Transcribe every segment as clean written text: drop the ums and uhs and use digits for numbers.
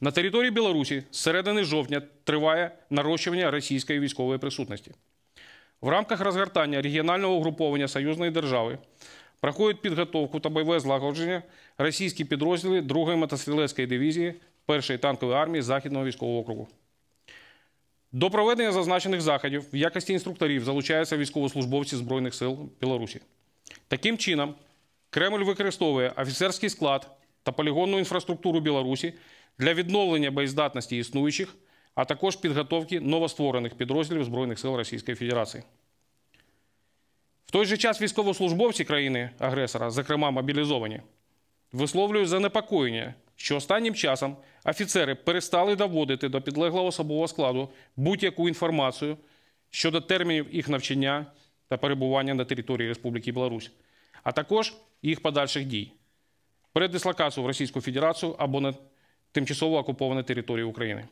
На території Білорусі з середини жовтня триває нарощування російської військової присутності. В рамках розгортання регіонального угруповання союзної держави проходять підготовку та бойове злагодження російські підрозділи 2-ї мотострілецької дивізії 1-ї танкової армії Західного військового округу. До проведення зазначених заходів в якості інструкторів залучаються військовослужбовці Збройних сил Білорусі. Таким чином, Кремль використовує офіцерський склад та полігонну інфраструктуру Білорусі для відновлення боєздатності існуючих, а також підготовки новостворених підрозділів Збройних сил Російської Федерації. В той же час військовослужбовці країни-агресора, зокрема мобілізовані, висловлюють занепокоєння, що останнім часом офіцери перестали доводити до підлеглого особового складу будь-яку інформацію щодо термінів їх навчання та перебування на території Республіки Білорусь, а також їх подальших дій перед дислокацією в Російську Федерацію або на тимчасово окупованій території України.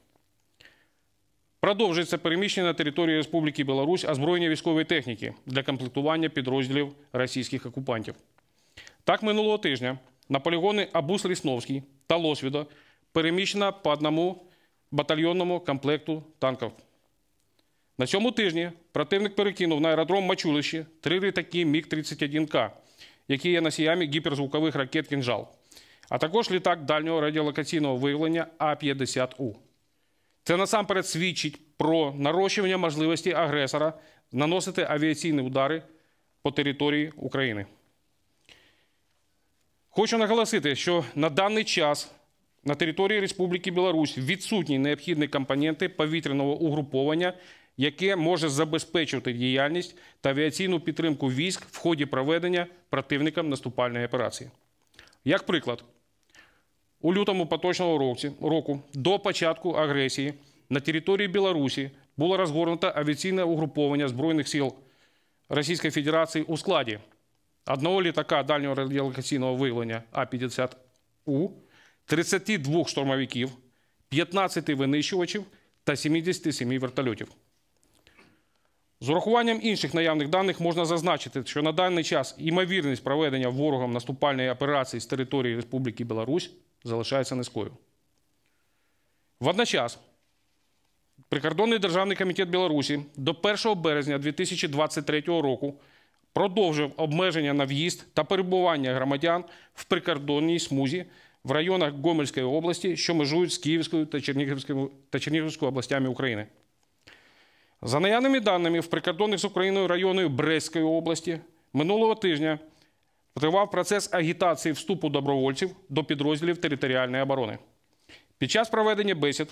Продовжується переміщення на території Республіки Білорусь озброєння військової техніки для комплектування підрозділів російських окупантів. Так, минулого тижня на полігони Абус-Лесновский та Лосвяда переміщено по одному батальйонному комплекту танків. На цьому тижні противник перекинув на аеродром Мачулище 3 літаки МиГ-31К, які є носіями гіперзвукових ракет «Кинжал», а також літак дальнього радіолокаційного виявлення А-50У. Це насамперед свідчить про нарощування можливості агресора наносити авіаційні удари по території України. Хочу наголосити, що на даний час на території Республіки Білорусь відсутні необхідні компоненти повітряного угруповання, яке може забезпечувати діяльність та авіаційну підтримку військ в ході проведення противникам наступальної операції. Як приклад, у лютому поточного року до початку агресії на території Білорусі було розгорнуто авіаційне угруповання Збройних сил Російської Федерації у складі одного літака дальнього радіолокаційного виявлення А-50У, 32 штурмовиків, 15 винищувачів та 77 вертольотів. З урахуванням інших наявних даних можна зазначити, що на даний час ймовірність проведення ворогом наступальної операції з території Республіки Білорусь залишається низькою. Водночас, Прикордонний державний комітет Білорусі до 1 березня 2023 року продовжив обмеження на в'їзд та перебування громадян в прикордонній смузі в районах Гомельської області, що межують з Київською та Чернігівською областями України. За наявними даними, в прикордонних з Україною районах Брестської області минулого тижня тривав процес агітації вступу добровольців до підрозділів територіальної оборони. Під час проведення бесід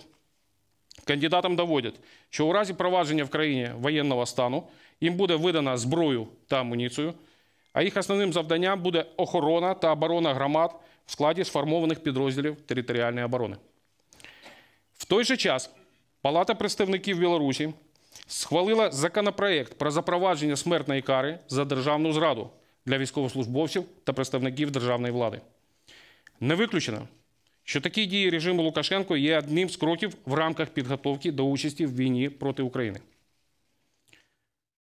кандидатам доводять, що у разі провадження в країні воєнного стану їм буде видано зброю та амуніцію, а їх основним завданням буде охорона та оборона громад в складі сформованих підрозділів територіальної оборони. В той же час Палата представників Білорусі схвалила законопроєкт про запровадження смертної кари за державну зраду для військовослужбовців та представників державної влади. Не виключено, що такі дії режиму Лукашенко є одним з кроків в рамках підготовки до участі в війні проти України.